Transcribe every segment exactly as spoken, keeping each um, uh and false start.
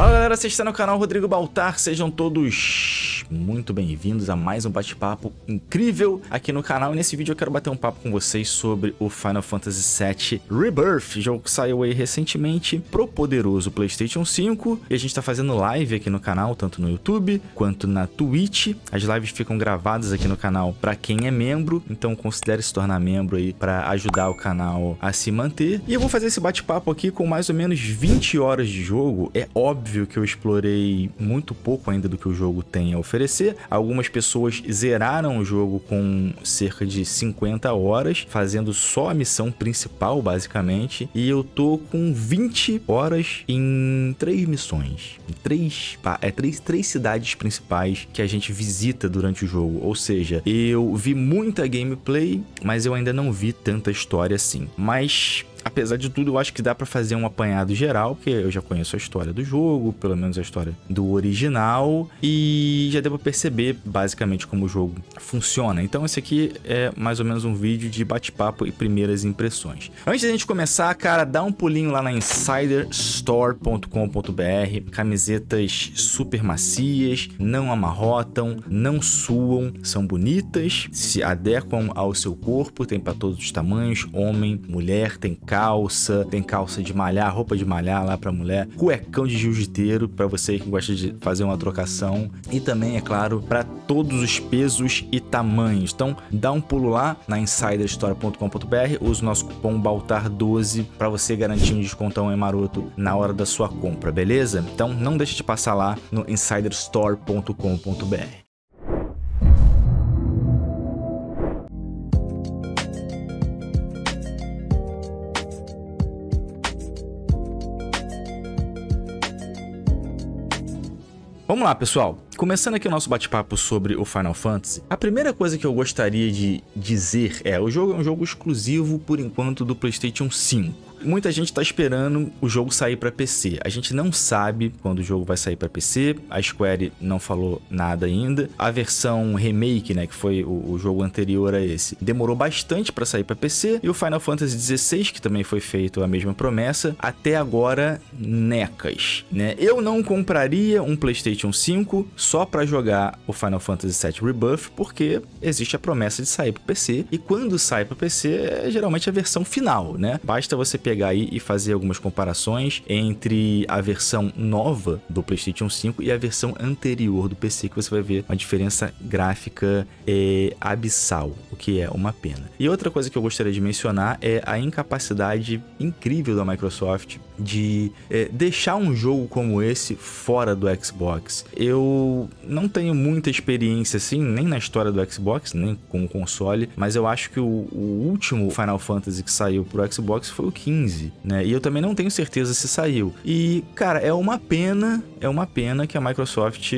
Fala galera, você está no canal Rodrigo Baltar, sejam todos muito bem-vindos a mais um bate-papo incrível aqui no canal. E nesse vídeo eu quero bater um papo com vocês sobre o Final Fantasy sete Rebirth, jogo que saiu aí recentemente pro poderoso PlayStation cinco, e a gente tá fazendo live aqui no canal, tanto no YouTube quanto na Twitch. As lives ficam gravadas aqui no canal para quem é membro, então considere se tornar membro aí para ajudar o canal a se manter. E eu vou fazer esse bate-papo aqui com mais ou menos vinte horas de jogo. É óbvio que eu explorei muito pouco ainda do que o jogo tem a oferecer. Algumas pessoas zeraram o jogo com cerca de cinquenta horas, fazendo só a missão principal, basicamente. E eu tô com vinte horas em três missões. Em três, é, três, três cidades principais que a gente visita durante o jogo. Ou seja, eu vi muita gameplay, mas eu ainda não vi tanta história assim. Mas... apesar de tudo, eu acho que dá pra fazer um apanhado geral, porque eu já conheço a história do jogo, pelo menos a história do original, e já deu pra perceber basicamente como o jogo funciona. Então esse aqui é mais ou menos um vídeo de bate-papo e primeiras impressões. Antes da gente começar, cara, dá um pulinho lá na insider store ponto com ponto br. Camisetas super macias, não amarrotam, não suam, são bonitas, se adequam ao seu corpo, tem pra todos os tamanhos, homem, mulher, tem calça, tem calça de malhar, roupa de malhar lá pra mulher, cuecão de jiu-jiteiro pra você que gosta de fazer uma trocação, e também, é claro, pra todos os pesos e tamanhos. Então, dá um pulo lá na insider store ponto com ponto br, usa o nosso cupom Baltar doze pra você garantir um descontão em maroto na hora da sua compra, beleza? Então, não deixa de passar lá no insider store ponto com ponto br. Vamos lá, pessoal. Começando aqui o nosso bate-papo sobre o Final Fantasy, a primeira coisa que eu gostaria de dizer é: o jogo é um jogo exclusivo, por enquanto, do PlayStation cinco. Muita gente tá esperando o jogo sair para P C. A gente não sabe quando o jogo vai sair para P C. A Square não falou nada ainda. A versão remake, né, que foi o, o jogo anterior a esse, demorou bastante para sair para P C. E o Final Fantasy dezesseis, que também foi feito a mesma promessa, até agora necas, né? Eu não compraria um PlayStation cinco só para jogar o Final Fantasy sete Rebirth, porque existe a promessa de sair para P C. E quando sai para P C, é geralmente a versão final, né? Basta você pegar pegar aí e fazer algumas comparações entre a versão nova do PlayStation cinco e a versão anterior do P C, que você vai ver uma diferença gráfica é, abissal, o que é uma pena. E outra coisa que eu gostaria de mencionar é a incapacidade incrível da Microsoft de é, deixar um jogo como esse fora do Xbox. Eu não tenho muita experiência assim, nem na história do Xbox, nem com o console, mas eu acho que o, o último Final Fantasy que saiu pro Xbox foi o quinze, né? E eu também não tenho certeza se saiu. E, cara, é uma pena, é uma pena que a Microsoft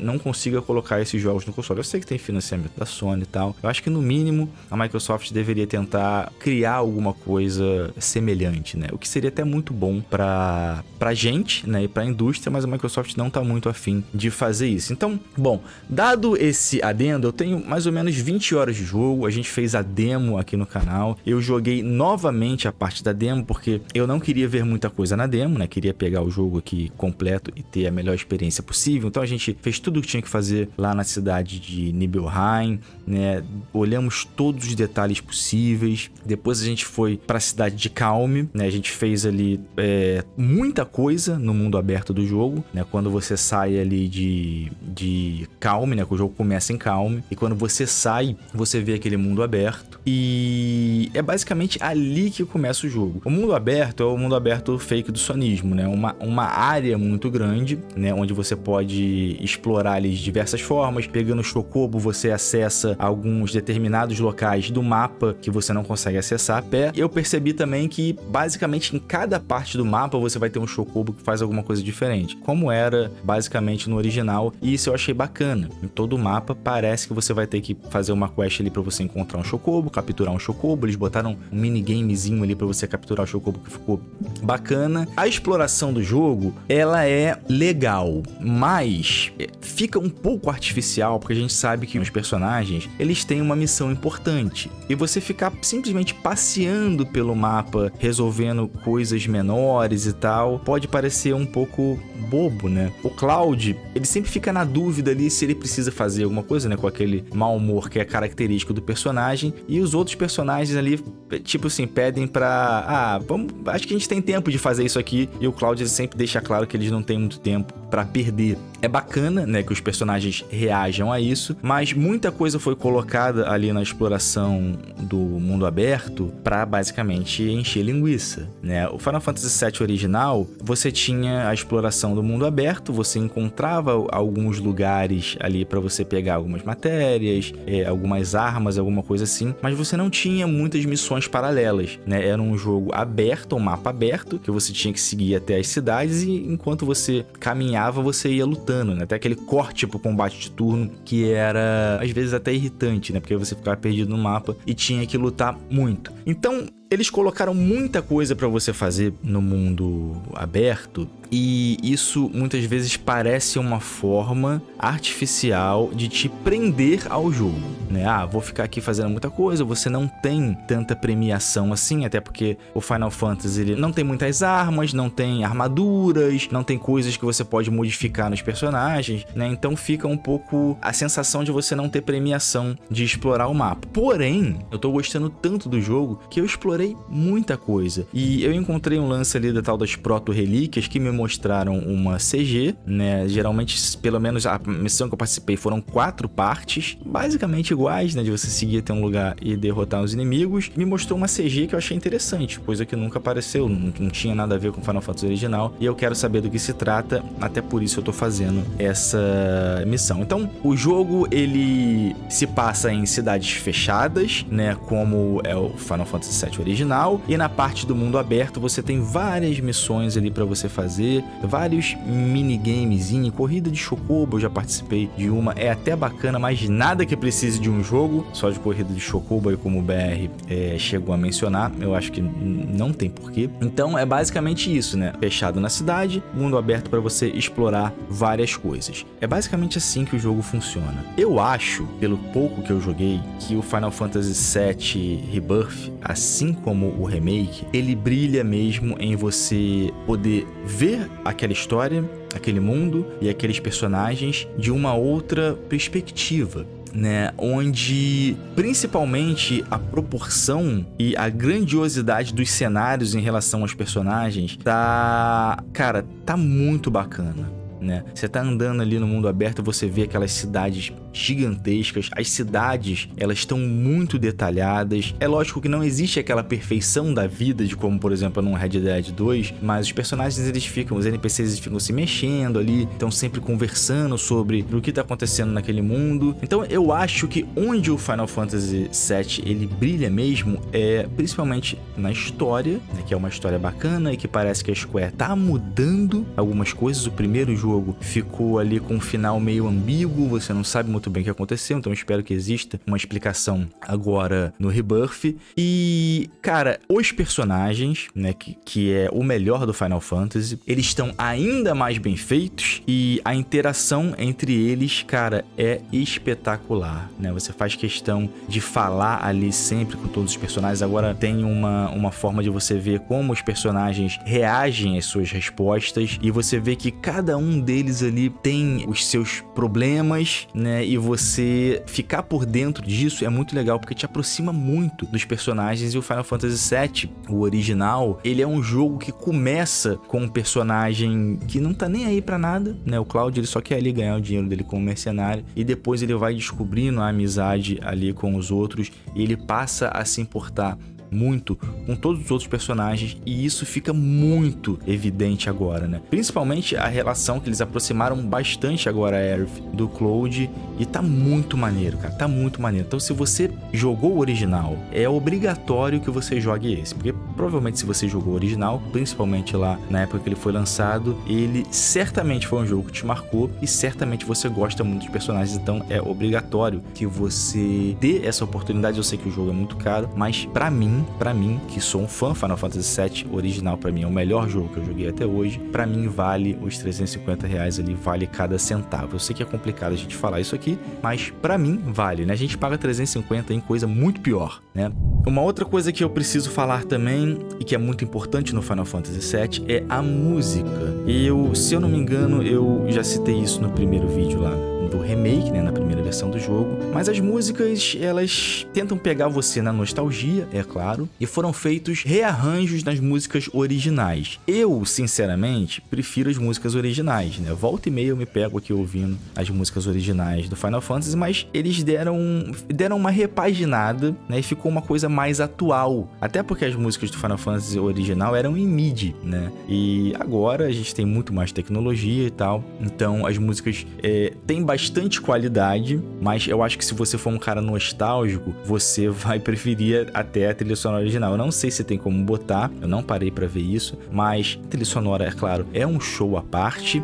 não consiga colocar esses jogos no console. Eu sei que tem financiamento da Sony e tal. Eu acho que, no mínimo, a Microsoft deveria tentar criar alguma coisa semelhante, né? O que seria até muito bom pra, pra gente, né? E pra indústria, mas a Microsoft não tá muito afim de fazer isso. Então, bom, dado esse adendo, eu tenho mais ou menos vinte horas de jogo. A gente fez a demo aqui no canal. Eu joguei novamente a parte da demo, porque eu não queria ver muita coisa na demo, né? Queria pegar o jogo aqui completo e ter a melhor experiência possível. Então a gente fez tudo o que tinha que fazer lá na cidade de Nibelheim, né? Olhamos todos os detalhes possíveis. Depois a gente foi para a cidade de Calme, né? A gente fez ali é, muita coisa no mundo aberto do jogo, né? Quando você sai ali de, de Calme, né? Que o jogo começa em Calme, e quando você sai, você vê aquele mundo aberto, e é basicamente ali que começa o jogo. O mundo aberto é o mundo aberto fake do sonismo, né? Uma, uma área muito grande, né? Onde você pode explorar ali de diversas formas. Pegando o chocobo, você acessa alguns determinados locais do mapa que você não consegue acessar a pé. Eu percebi também que, basicamente, em cada parte do mapa você vai ter um chocobo que faz alguma coisa diferente, como era, basicamente, no original. E isso eu achei bacana. Em todo o mapa, parece que você vai ter que fazer uma quest ali pra você encontrar um chocobo, capturar um chocobo. Eles botaram um minigamezinho ali pra você capturar o chocobo, que ficou bacana. A exploração do jogo, ela é legal, mas fica um pouco artificial, porque a gente sabe que os personagens, eles têm uma missão importante, e você ficar simplesmente passeando pelo mapa, resolvendo coisas menores e tal, pode parecer um pouco bobo, né? O Cloud, ele sempre fica na dúvida ali se ele precisa fazer alguma coisa, né? Com aquele mau humor que é característico do personagem. E os outros personagens ali, tipo assim, pedem pra... Ah, vamos... acho que a gente tem tempo de fazer isso aqui. E o Cloud, ele sempre deixa claro que eles não têm muito tempo pra perder. É bacana, né? Que os personagens reajam a isso. Mas muita coisa foi colocada ali na exploração do mundo aberto pra, basicamente, encher linguiça, né? O Final Fantasy sete original, você tinha a exploração do mundo aberto, você encontrava alguns lugares ali pra você pegar algumas matérias, é, algumas armas, alguma coisa assim, mas você não tinha muitas missões paralelas, né? Era um jogo aberto, um mapa aberto, que você tinha que seguir até as cidades e enquanto você caminhava, você ia lutando, né? Até aquele corte pro combate de turno que era, às vezes, até irritante, né? Porque você ficava perdido no mapa e tinha que lutar muito. Então, eles colocaram muita coisa pra você fazer no mundo aberto e isso muitas vezes parece uma forma artificial de te prender ao jogo, né? Ah, vou ficar aqui fazendo muita coisa, você não tem tanta premiação assim, até porque o Final Fantasy ele não tem muitas armas, não tem armaduras, não tem coisas que você pode modificar nos personagens, né? Então fica um pouco a sensação de você não ter premiação de explorar o mapa. Porém, eu tô gostando tanto do jogo que eu explorei muita coisa. E eu encontrei um lance ali da tal das proto-relíquias que me mostraram uma C G, né? Geralmente, pelo menos a missão que eu participei foram quatro partes, basicamente iguais, né? De você seguir até um lugar e derrotar os inimigos. Me mostrou uma C G que eu achei interessante, coisa que nunca apareceu, não, não tinha nada a ver com Final Fantasy original. E eu quero saber do que se trata, até por isso eu tô fazendo essa missão. Então, o jogo, ele se passa em cidades fechadas, né? Como é o Final Fantasy sete original. original, e na parte do mundo aberto você tem várias missões ali pra você fazer, vários minigamezinhos, corrida de chocobo, eu já participei de uma, é até bacana, mas nada que precise de um jogo, só de corrida de chocobo aí como o B R é, chegou a mencionar, eu acho que não tem porquê. Então é basicamente isso, né? Fechado na cidade, mundo aberto pra você explorar várias coisas. É basicamente assim que o jogo funciona. Eu acho, pelo pouco que eu joguei, que o Final Fantasy sete Rebirth, assim como o remake, ele brilha mesmo em você poder ver aquela história, aquele mundo e aqueles personagens de uma outra perspectiva, né? Onde principalmente a proporção e a grandiosidade dos cenários em relação aos personagens tá, cara, tá muito bacana, né? Você tá andando ali no mundo aberto, você vê aquelas cidades gigantescas, as cidades, elas estão muito detalhadas. É lógico que não existe aquela perfeição da vida de como, por exemplo, num Red Dead dois, mas os personagens, eles ficam, os N P Cs, eles ficam se mexendo ali, estão sempre conversando sobre o que tá acontecendo naquele mundo. Então eu acho que onde o Final Fantasy sete ele brilha mesmo é principalmente na história, né? Que é uma história bacana e que parece que a Square tá mudando algumas coisas. O primeiro jogo jogo ficou ali com um final meio ambíguo, você não sabe muito bem o que aconteceu, então espero que exista uma explicação agora no Rebirth. E, cara, os personagens, né, que, que é o melhor do Final Fantasy, eles estão ainda mais bem feitos e a interação entre eles, cara, é espetacular, né? Você faz questão de falar ali sempre com todos os personagens. Agora tem uma, uma forma de você ver como os personagens reagem às suas respostas e você vê que cada um deles ali tem os seus problemas, né? E você ficar por dentro disso é muito legal porque te aproxima muito dos personagens. E o Final Fantasy sete, o original, ele é um jogo que começa com um personagem que não tá nem aí pra nada, né? O Cloud, ele só quer ali ganhar o dinheiro dele como mercenário e depois ele vai descobrindo a amizade ali com os outros e ele passa a se importar muito com todos os outros personagens e isso fica muito evidente agora, né? Principalmente a relação que eles aproximaram bastante agora a Aerith do Cloud e tá muito maneiro, cara, tá muito maneiro. Então se você jogou o original, é obrigatório que você jogue esse, porque provavelmente se você jogou o original, principalmente lá na época que ele foi lançado, ele certamente foi um jogo que te marcou e certamente você gosta muito dos personagens, então é obrigatório que você dê essa oportunidade. Eu sei que o jogo é muito caro, mas pra mim Pra mim, que sou um fã, Final Fantasy sete original pra mim é o melhor jogo que eu joguei até hoje. Pra mim vale os trezentos e cinquenta reais ali, vale cada centavo. Eu sei que é complicado a gente falar isso aqui, mas pra mim vale, né? A gente paga trezentos e cinquenta em coisa muito pior, né? Uma outra coisa que eu preciso falar também, e que é muito importante no Final Fantasy sete, é a música. E eu, se eu não me engano, eu já citei isso no primeiro vídeo lá do remake, né, na primeira versão do jogo, mas as músicas, elas tentam pegar você na nostalgia, é claro, e foram feitos rearranjos nas músicas originais. Eu, sinceramente, prefiro as músicas originais, né, volta e meia eu me pego aqui ouvindo as músicas originais do Final Fantasy, mas eles deram, deram uma repaginada, né, e ficou uma coisa mais atual, até porque as músicas do Final Fantasy original eram em M I D I, né, e agora a gente tem muito mais tecnologia e tal, então as músicas é, têm bastante bastante qualidade, mas eu acho que se você for um cara nostálgico, você vai preferir até a trilha sonora original. Eu não sei se tem como botar, eu não parei para ver isso, mas a trilha sonora, é claro, é um show à parte.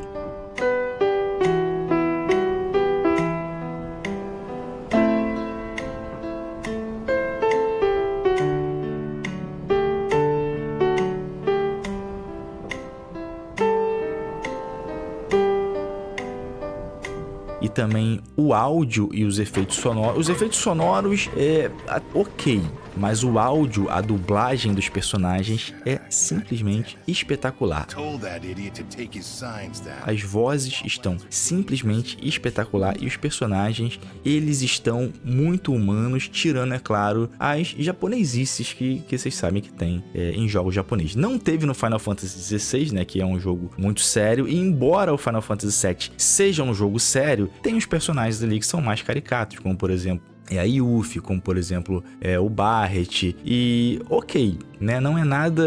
E também o áudio e os efeitos sonoros. Os efeitos sonoros é ok, mas o áudio, a dublagem dos personagens é simplesmente espetacular. As vozes estão simplesmente espetacular e os personagens, eles estão muito humanos, tirando, é claro, as japonesices que, que vocês sabem que tem é, em jogos japoneses. Não teve no Final Fantasy dezesseis, né, que é um jogo muito sério, e embora o Final Fantasy sete seja um jogo sério, tem os personagens ali que são mais caricatos, como por exemplo é a Yuffie, como por exemplo é, o Barrett, e ok, né, não é nada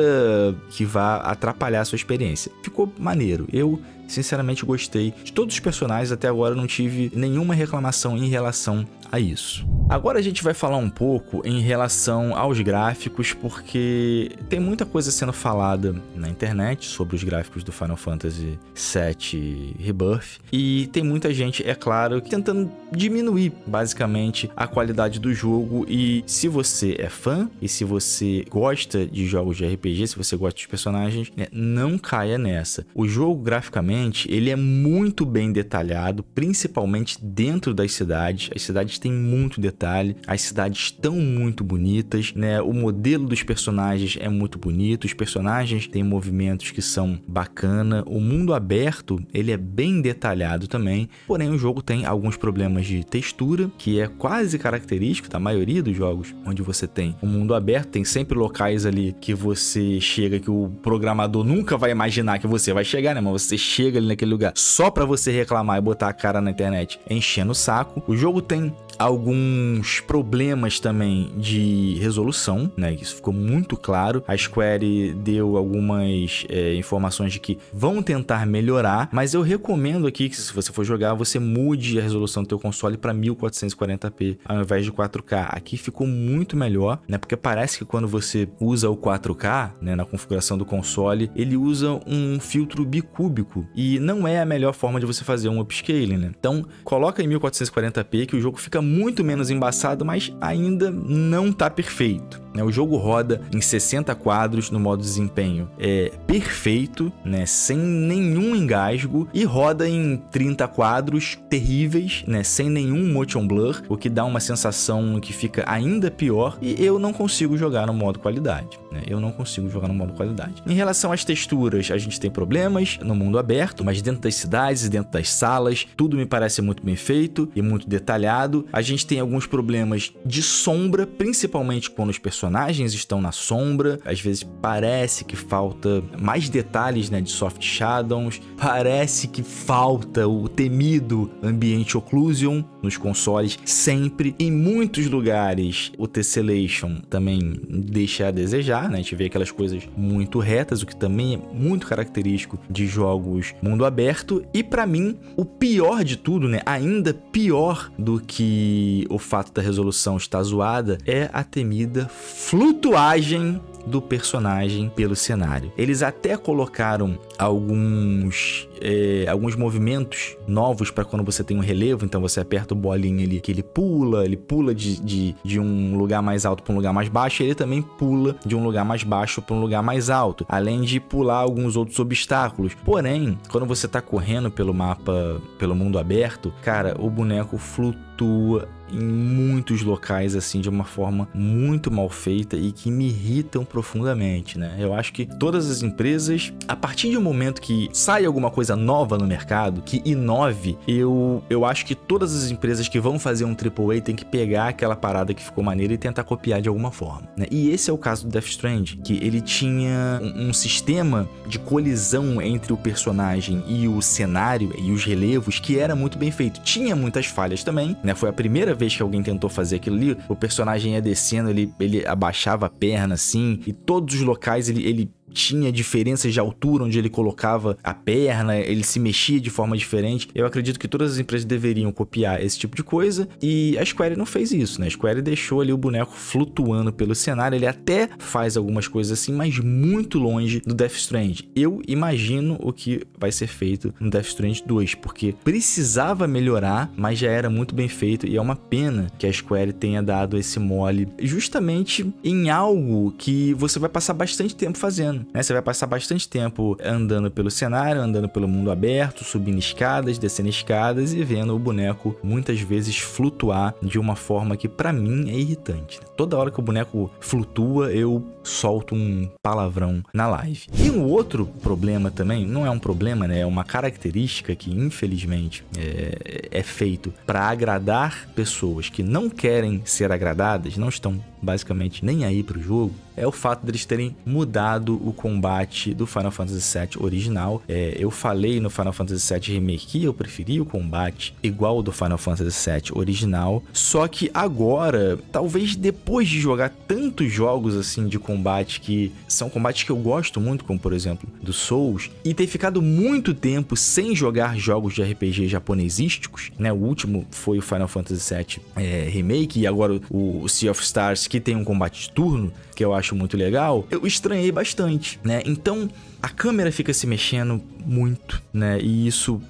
que vá atrapalhar a sua experiência. Ficou maneiro, eu sinceramente gostei de todos os personagens, até agora não tive nenhuma reclamação em relação a isso. Agora a gente vai falar um pouco em relação aos gráficos, porque tem muita coisa sendo falada na internet sobre os gráficos do Final Fantasy sete Rebirth, e tem muita gente, é claro, tentando diminuir basicamente a qualidade do jogo. E se você é fã, e se você gosta de jogos de R P G, se você gosta dos personagens, né, não caia nessa. O jogo graficamente ele é muito bem detalhado, principalmente dentro das cidades. As cidades têm muito detalhe, as cidades estão muito bonitas, né? O modelo dos personagens é muito bonito, os personagens têm movimentos que são bacana, o mundo aberto ele é bem detalhado também, porém o jogo tem alguns problemas de textura, que é quase característico da maioria dos jogos onde você tem o mundo aberto. Tem sempre locais ali que você chega que o programador nunca vai imaginar que você vai chegar, né? Mas você chega ali naquele lugar só pra você reclamar e botar a cara na internet enchendo o saco. O jogo tem alguns problemas também de resolução, né? Isso ficou muito claro. A Square deu algumas é, informações de que vão tentar melhorar, mas eu recomendo aqui que se você for jogar, você mude a resolução do teu console para mil quatrocentos e quarenta p ao invés de quatro K. Aqui ficou muito melhor, né? Porque parece que quando você usa o quatro K, né, na configuração do console, ele usa um filtro bicúbico e não é a melhor forma de você fazer um upscaling, né? Então, coloca em mil quatrocentos e quarenta p que o jogo fica muito menos embaçado, mas ainda não tá perfeito, né? O jogo roda em sessenta quadros no modo desempenho é perfeito, né, sem nenhum engasgo, e roda em trinta quadros terríveis, né, sem nenhum motion blur, o que dá uma sensação que fica ainda pior, e eu não consigo jogar no modo qualidade, né? Eu não consigo jogar no modo qualidade. Em relação às texturas, a gente tem problemas no mundo aberto, mas dentro das cidades e dentro das salas, tudo me parece muito bem feito e muito detalhado. A gente tem alguns problemas de sombra, principalmente quando os personagens estão na sombra. Às vezes parece que falta mais detalhes, né, de soft shadows, parece que falta o temido ambiente occlusion nos consoles sempre. Em muitos lugares o tessellation também deixa a desejar, né? A gente vê aquelas coisas muito retas, o que também é muito característico de jogos mundo aberto. E para mim, o pior de tudo, né, ainda pior do que o fato da resolução estar zoada, é a temida flutuagem do personagem pelo cenário. Eles até colocaram alguns é, alguns movimentos novos para quando você tem um relevo, então você aperta o bolinho ali que ele pula, ele pula de, de, de um lugar mais alto para um lugar mais baixo, ele também pula de um lugar mais baixo para um lugar mais alto, além de pular alguns outros obstáculos. Porém, quando você tá correndo pelo mapa, pelo mundo aberto, cara, o boneco flutua pontua em muitos locais assim de uma forma muito mal feita e que me irritam profundamente, né? Eu acho que todas as empresas, a partir de um momento que sai alguma coisa nova no mercado, que inove, eu, eu acho que todas as empresas que vão fazer um triplo A tem que pegar aquela parada que ficou maneira e tentar copiar de alguma forma, né? E esse é o caso do Death Stranding, que ele tinha um, um sistema de colisão entre o personagem e o cenário e os relevos que era muito bem feito. Tinha muitas falhas também, né? Foi a primeira vez que alguém tentou fazer aquilo ali, o personagem ia descendo, ele, ele abaixava a perna assim, e todos os locais ele, ele tinha diferenças de altura onde ele colocava a perna, ele se mexia de forma diferente. Eu acredito que todas as empresas deveriam copiar esse tipo de coisa, e a Square não fez isso, né? A Square deixou ali o boneco flutuando pelo cenário, ele até faz algumas coisas assim, mas muito longe do Death Stranding. Eu imagino o que vai ser feito no Death Stranding dois, porque precisava melhorar, mas já era muito bem feito, e é uma pena que a Square tenha dado esse mole justamente em algo que você vai passar bastante tempo fazendo. Né? Você vai passar bastante tempo andando pelo cenário, andando pelo mundo aberto, subindo escadas, descendo escadas e vendo o boneco muitas vezes flutuar de uma forma que pra mim é irritante. Toda hora que o boneco flutua, eu solto um palavrão na live. E um outro problema também, não é um problema, né? É uma característica que infelizmente é, é feito para agradar pessoas que não querem ser agradadas, não estão basicamente nem aí pro jogo, é o fato deles terem mudado o combate do Final Fantasy sete original. É, eu falei no Final Fantasy sete Remake que eu preferi o combate igual ao do Final Fantasy sete original, só que agora, talvez depois de jogar tantos jogos assim de combate que são combates que eu gosto muito, como por exemplo do Souls, e ter ficado muito tempo sem jogar jogos de R P G japonesísticos, né? O último foi o Final Fantasy sete é, Remake, e agora o, o Sea of Stars, que tem um combate de turno, que eu acho muito legal, eu estranhei bastante, né? Então, a câmera fica se mexendo muito, né? E isso,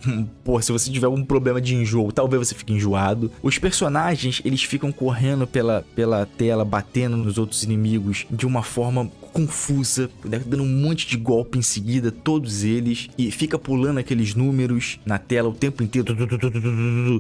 pô, se você tiver algum problema de enjoo, talvez você fique enjoado. Os personagens, eles ficam correndo pela, pela tela, batendo nos outros inimigos de uma forma confusa, dando um monte de golpe em seguida, todos eles, e fica pulando aqueles números na tela o tempo inteiro.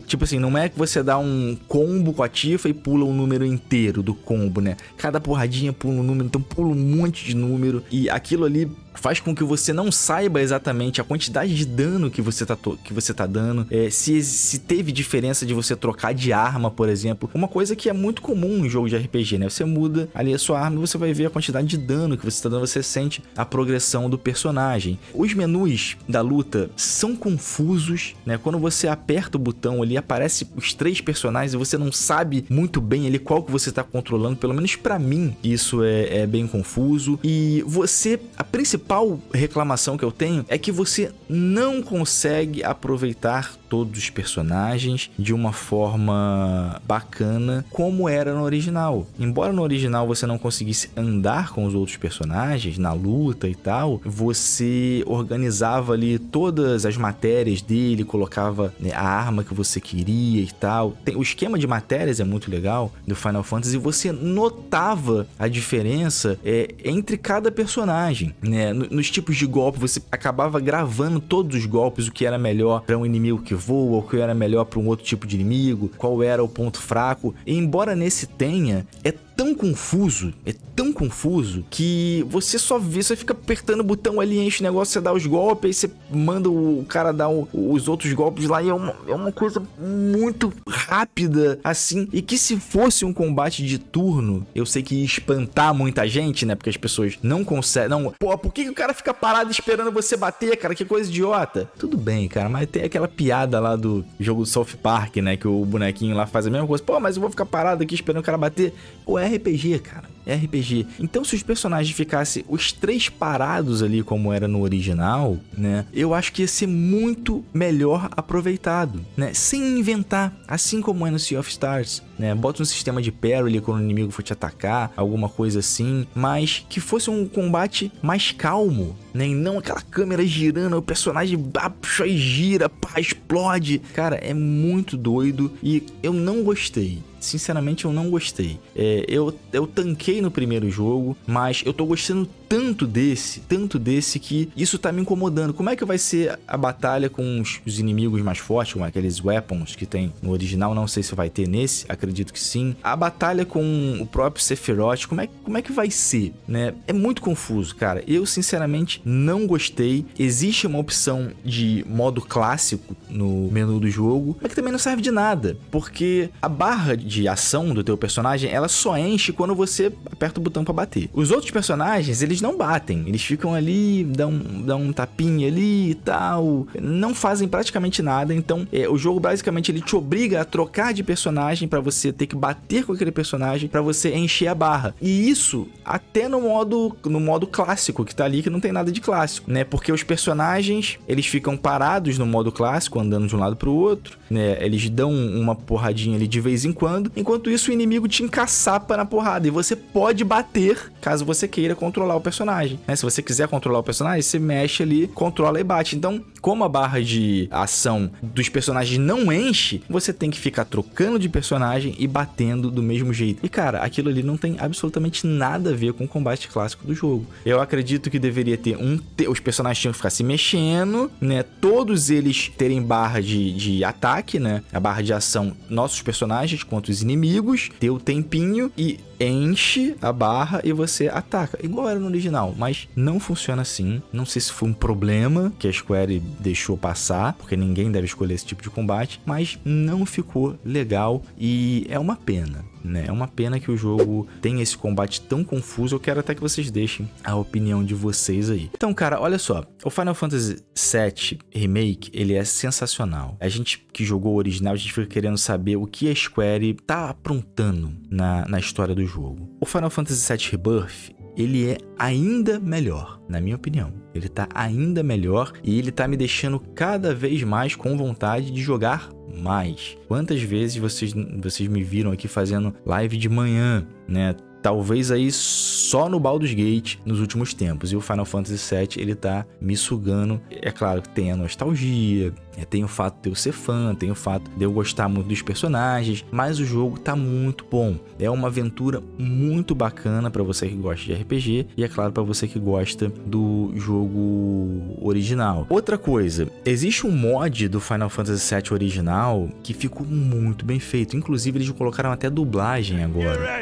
Tipo assim, não é que você dá um combo com a Tifa e pula o número inteiro do combo, né? Cada porradinha pula um número, então pula um monte de número, e aquilo ali faz com que você não saiba exatamente a quantidade de dano que você tá, que você tá dando, é, se, se teve diferença de você trocar de arma, por exemplo. Uma coisa que é muito comum em jogo de R P G, né? Você muda ali a sua arma e você vai ver a quantidade de dano que você tá dando, você sente a progressão do personagem. Os menus da luta são confusos, né? Quando você aperta o botão ali, aparece os três personagens e você não sabe muito bem ali qual que você tá controlando, pelo menos pra mim isso é, é bem confuso. E você, a principal A principal reclamação que eu tenho é que você não consegue aproveitar todos os personagens de uma forma bacana como era no original. Embora no original você não conseguisse andar com os outros personagens na luta e tal, você organizava ali todas as matérias dele, colocava, né, a arma que você queria e tal. Tem, o esquema de matérias é muito legal do Final Fantasy, você notava a diferença é, entre cada personagem, né? Nos tipos de golpe, você acabava gravando todos os golpes, o que era melhor para um inimigo que voa, o que era melhor para um outro tipo de inimigo, qual era o ponto fraco. E embora nesse tenha, é tão confuso, é tão confuso, que você só vê, você fica apertando o botão ali, enche o negócio, você dá os golpes, aí você manda o cara dar o, os outros golpes lá, e é uma, é uma coisa muito rápida, assim, e que se fosse um combate de turno, eu sei que ia espantar muita gente, né, porque as pessoas não conseguem, não, pô, por que, que o cara fica parado esperando você bater, cara, que coisa idiota? Tudo bem, cara, mas tem aquela piada lá do jogo do South Park, né, que o bonequinho lá faz a mesma coisa, pô, mas eu vou ficar parado aqui esperando o cara bater, ué, R P G, cara, R P G. Então, se os personagens ficassem os três parados ali, como era no original, né, eu acho que ia ser muito melhor aproveitado, né, sem inventar, assim como é no Sea of Stars, né, bota um sistema de parry ali quando o inimigo for te atacar, alguma coisa assim, mas que fosse um combate mais calmo, né, e não aquela câmera girando, o personagem ah, puxa e gira, pá, explode. Cara, é muito doido e eu não gostei. Sinceramente, eu não gostei. É, eu, eu tanquei no primeiro jogo, mas eu tô gostando tanto desse, tanto desse, que isso tá me incomodando. Como é que vai ser a batalha com os, os inimigos mais fortes, com aqueles weapons que tem no original? Não sei se vai ter nesse, acredito que sim. A batalha com o próprio Sephiroth, como é, como é que vai ser, né? É muito confuso, cara. Eu, sinceramente, não gostei. Existe uma opção de modo clássico no menu do jogo, mas que também não serve de nada, porque a barra de ação do teu personagem, ela só enche quando você aperta o botão pra bater. Os outros personagens, eles não batem, eles ficam ali, dão, dão um tapinha ali e tal, não fazem praticamente nada. Então é, o jogo basicamente ele te obriga a trocar de personagem pra você ter que bater com aquele personagem pra você encher a barra. E isso até no modo, no modo clássico que tá ali, que não tem nada de clássico, né? Porque os personagens, eles ficam parados no modo clássico, andando de um lado pro outro, né? Eles dão uma porradinha ali de vez em quando, enquanto isso o inimigo te encaçapa na porrada, e você pode bater caso você queira controlar o personagem, né? Se você quiser controlar o personagem, você mexe ali, controla e bate. Então, como a barra de ação dos personagens não enche, você tem que ficar trocando de personagem e batendo do mesmo jeito. E cara, aquilo ali não tem absolutamente nada a ver com o combate clássico do jogo. Eu acredito que deveria ter um... Te... Os personagens tinham que ficar se mexendo, né? Todos eles terem barra de, de ataque, né? A barra de ação, nossos personagens contra os inimigos, ter o tempinho e... enche a barra e você ataca, igual era no original, mas não funciona assim. Não sei se foi um problema que a Square deixou passar, porque ninguém deve escolher esse tipo de combate, mas não ficou legal e é uma pena, né? É uma pena que o jogo tenha esse combate tão confuso. Eu quero até que vocês deixem a opinião de vocês aí. Então, cara, olha só, o Final Fantasy sete Remake, ele é sensacional. A gente que jogou o original, a gente fica querendo saber o que a Square tá aprontando na, na história do jogo. O Final Fantasy sete Rebirth, ele é ainda melhor, na minha opinião. Ele tá ainda melhor e ele tá me deixando cada vez mais com vontade de jogar mais. Quantas vezes vocês, vocês me viram aqui fazendo live de manhã, né? Talvez aí só no Baldur's Gate nos últimos tempos. E o Final Fantasy sete, ele tá me sugando. É claro que tem a nostalgia, tem o fato de eu ser fã, tem o fato de eu gostar muito dos personagens, mas o jogo tá muito bom. É uma aventura muito bacana pra você que gosta de R P G e, é claro, pra você que gosta do jogo original. Outra coisa, existe um mod do Final Fantasy sete original que ficou muito bem feito. Inclusive, eles colocaram até dublagem agora.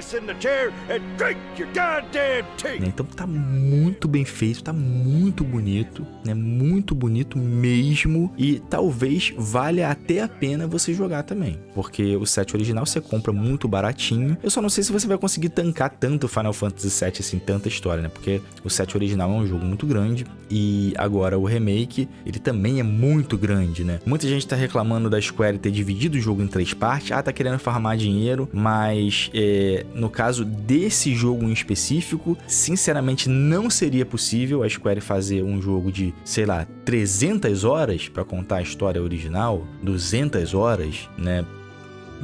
Então tá muito bem feito, tá muito bonito, né? Muito bonito mesmo. E talvez valha até a pena você jogar também, porque o sete original você compra muito baratinho. Eu só não sei se você vai conseguir tancar tanto o Final Fantasy sete, assim, tanta história, né? Porque o sete original é um jogo muito grande e agora o remake, ele também é muito grande, né? Muita gente tá reclamando da Square ter dividido o jogo em três partes. Ah, tá querendo farmar dinheiro, mas é, no caso desse jogo em específico, sinceramente não seria possível a Square fazer um jogo de, sei lá, trezentas horas para contar a história original, duzentas horas, né?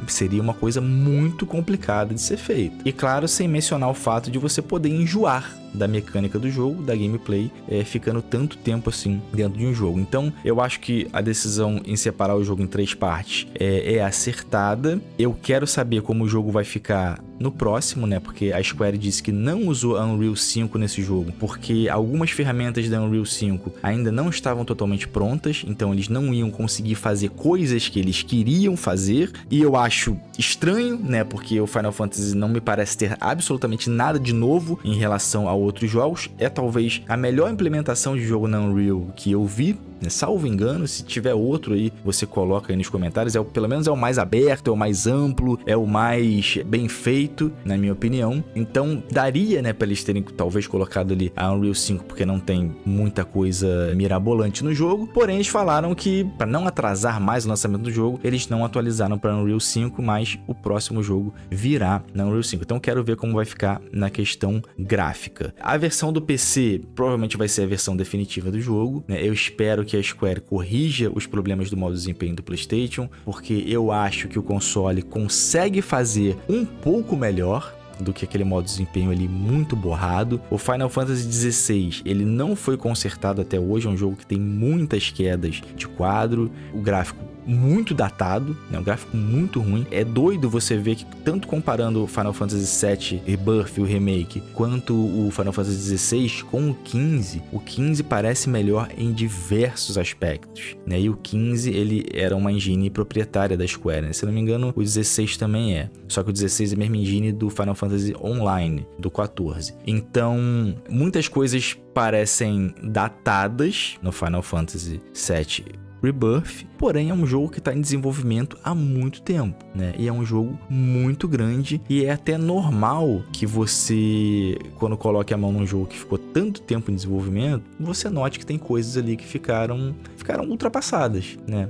Seria uma coisa muito complicada de ser feita. E claro, sem mencionar o fato de você poder enjoar da mecânica do jogo, da gameplay, é, ficando tanto tempo assim dentro de um jogo. Então, eu acho que a decisão em separar o jogo em três partes é, é acertada. Eu quero saber como o jogo vai ficar no próximo, né? Porque a Square disse que não usou a Unreal cinco nesse jogo, porque algumas ferramentas da Unreal cinco ainda não estavam totalmente prontas, então eles não iam conseguir fazer coisas que eles queriam fazer. E eu acho estranho, né? Porque o Final Fantasy não me parece ter absolutamente nada de novo em relação ao outros jogos. É talvez a melhor implementação de jogo na Unreal que eu vi, né? Salvo engano, se tiver outro aí, você coloca aí nos comentários. É o, pelo menos é o mais aberto, é o mais amplo, é o mais bem feito, na minha opinião. Então daria, né, para eles terem talvez colocado ali a Unreal cinco, porque não tem muita coisa mirabolante no jogo. Porém, eles falaram que, para não atrasar mais o lançamento do jogo, eles não atualizaram para Unreal cinco, mas o próximo jogo virá na Unreal cinco. Então quero ver como vai ficar na questão gráfica. A versão do P C provavelmente vai ser a versão definitiva do jogo, né? Eu espero que a Square corrija os problemas do modo desempenho do PlayStation, porque eu acho que o console consegue fazer um pouco melhor do que aquele modo de desempenho ali muito borrado. O Final Fantasy dezesseis, ele não foi consertado até hoje, é um jogo que tem muitas quedas de quadro, o gráfico muito datado, né? Um gráfico muito ruim. É doido você ver que, tanto comparando o Final Fantasy sete Rebirth, o remake, quanto o Final Fantasy dezesseis com o quinze, o quinze parece melhor em diversos aspectos, né? E o quinze, ele era uma engine proprietária da Square, né? Se não me engano, o dezesseis também é. Só que o dezesseis é a mesma engine do Final Fantasy Online, do quatorze. Então, muitas coisas parecem datadas no Final Fantasy sete Rebirth, porém é um jogo que está em desenvolvimento há muito tempo, né? E é um jogo muito grande, e é até normal que você, quando coloque a mão num jogo que ficou tanto tempo em desenvolvimento, você note que tem coisas ali que ficaram, ficaram ultrapassadas, né?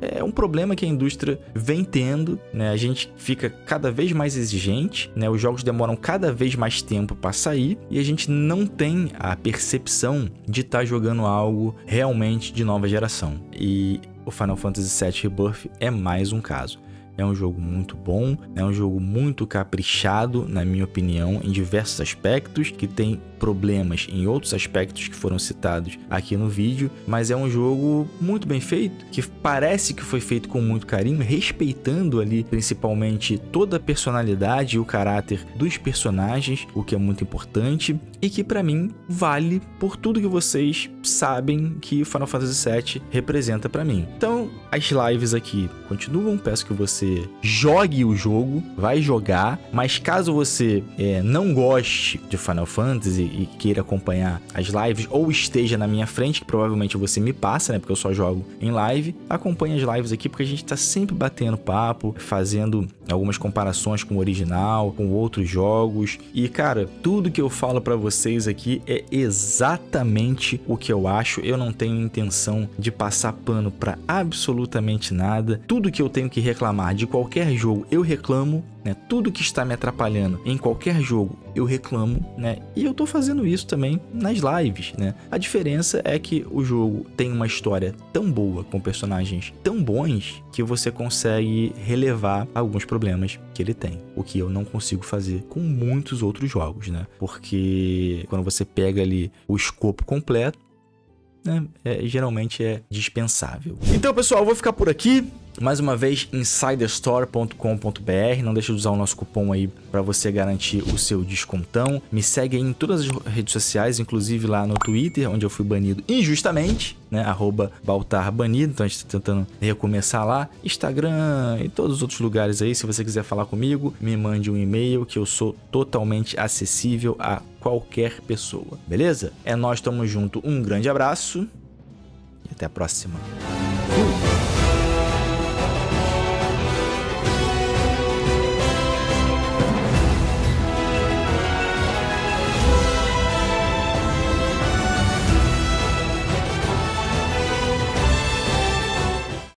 É um problema que a indústria vem tendo, né? A gente fica cada vez mais exigente, né? Os jogos demoram cada vez mais tempo para sair, e a gente não tem a percepção de estar tá jogando algo realmente de nova geração. E o Final Fantasy sete Rebirth é mais um caso. É um jogo muito bom, é um jogo muito caprichado, na minha opinião, em diversos aspectos, que tem problemas em outros aspectos que foram citados aqui no vídeo, mas é um jogo muito bem feito, que parece que foi feito com muito carinho, respeitando ali principalmente toda a personalidade e o caráter dos personagens, o que é muito importante, e que para mim vale por tudo que vocês sabem que Final Fantasy sete representa para mim. Então, as lives aqui continuam, peço que você jogue o jogo, vai jogar, mas caso você é, não goste de Final Fantasy e queira acompanhar as lives, ou esteja na minha frente, que provavelmente você me passa, né, porque eu só jogo em live, acompanhe as lives aqui, porque a gente tá sempre batendo papo, fazendo algumas comparações com o original, com outros jogos, e cara, tudo que eu falo pra vocês aqui é exatamente o que eu acho. Eu não tenho intenção de passar pano pra absolutamente nada. Tudo que eu tenho que reclamar de qualquer jogo, eu reclamo, né? Tudo que está me atrapalhando em qualquer jogo, eu reclamo, né? E eu tô fazendo isso também nas lives, né? A diferença é que o jogo tem uma história tão boa, com personagens tão bons, que você consegue relevar alguns problemas que ele tem, o que eu não consigo fazer com muitos outros jogos, né? Porque quando você pega ali o escopo completo, né? É, geralmente é dispensável. Então, pessoal, eu vou ficar por aqui. Mais uma vez, insider store ponto com ponto br. Não deixa de usar o nosso cupom aí para você garantir o seu descontão. Me segue aí em todas as redes sociais, inclusive lá no Twitter, onde eu fui banido injustamente, né? Arroba Baltar banido. Então a gente está tentando recomeçar lá. Instagram e todos os outros lugares aí. Se você quiser falar comigo, me mande um e-mail, que eu sou totalmente acessível a qualquer pessoa. Beleza? É nóis, tamo junto. Um grande abraço e até a próxima. Fui!